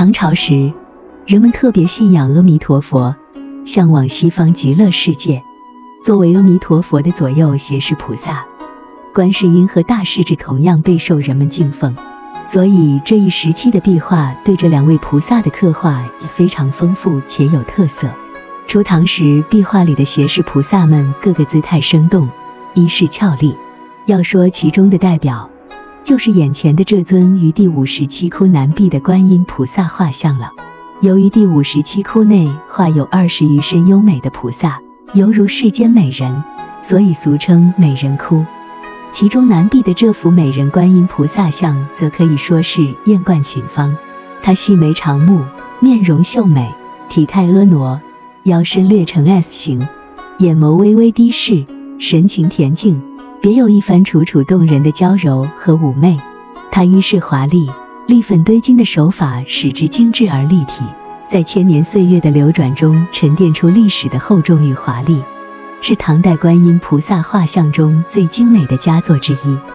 唐朝时，人们特别信仰阿弥陀佛，向往西方极乐世界。作为阿弥陀佛的左右胁侍菩萨，观世音和大势至同样备受人们敬奉，所以这一时期的壁画对这两位菩萨的刻画也非常丰富且有特色。初唐时，壁画里的胁侍菩萨们各个姿态生动，衣饰俏丽。要说其中的代表，就是眼前的这尊于第57窟南壁的观音菩萨画像了。由于第57窟内画有20余身优美的菩萨，犹如世间美人，所以俗称美人窟。其中南壁的这幅美人观音菩萨像，则可以说是艳冠群芳。她细眉长目，面容秀美，体态婀娜，腰身略呈 S 型，眼眸微微低视，神情恬静，别有一番楚楚动人的娇柔和妩媚。她衣饰华丽，立粉堆金的手法使之精致而立体，在千年岁月的流转中沉淀出历史的厚重与华丽，是唐代观音菩萨画像中最精美的佳作之一。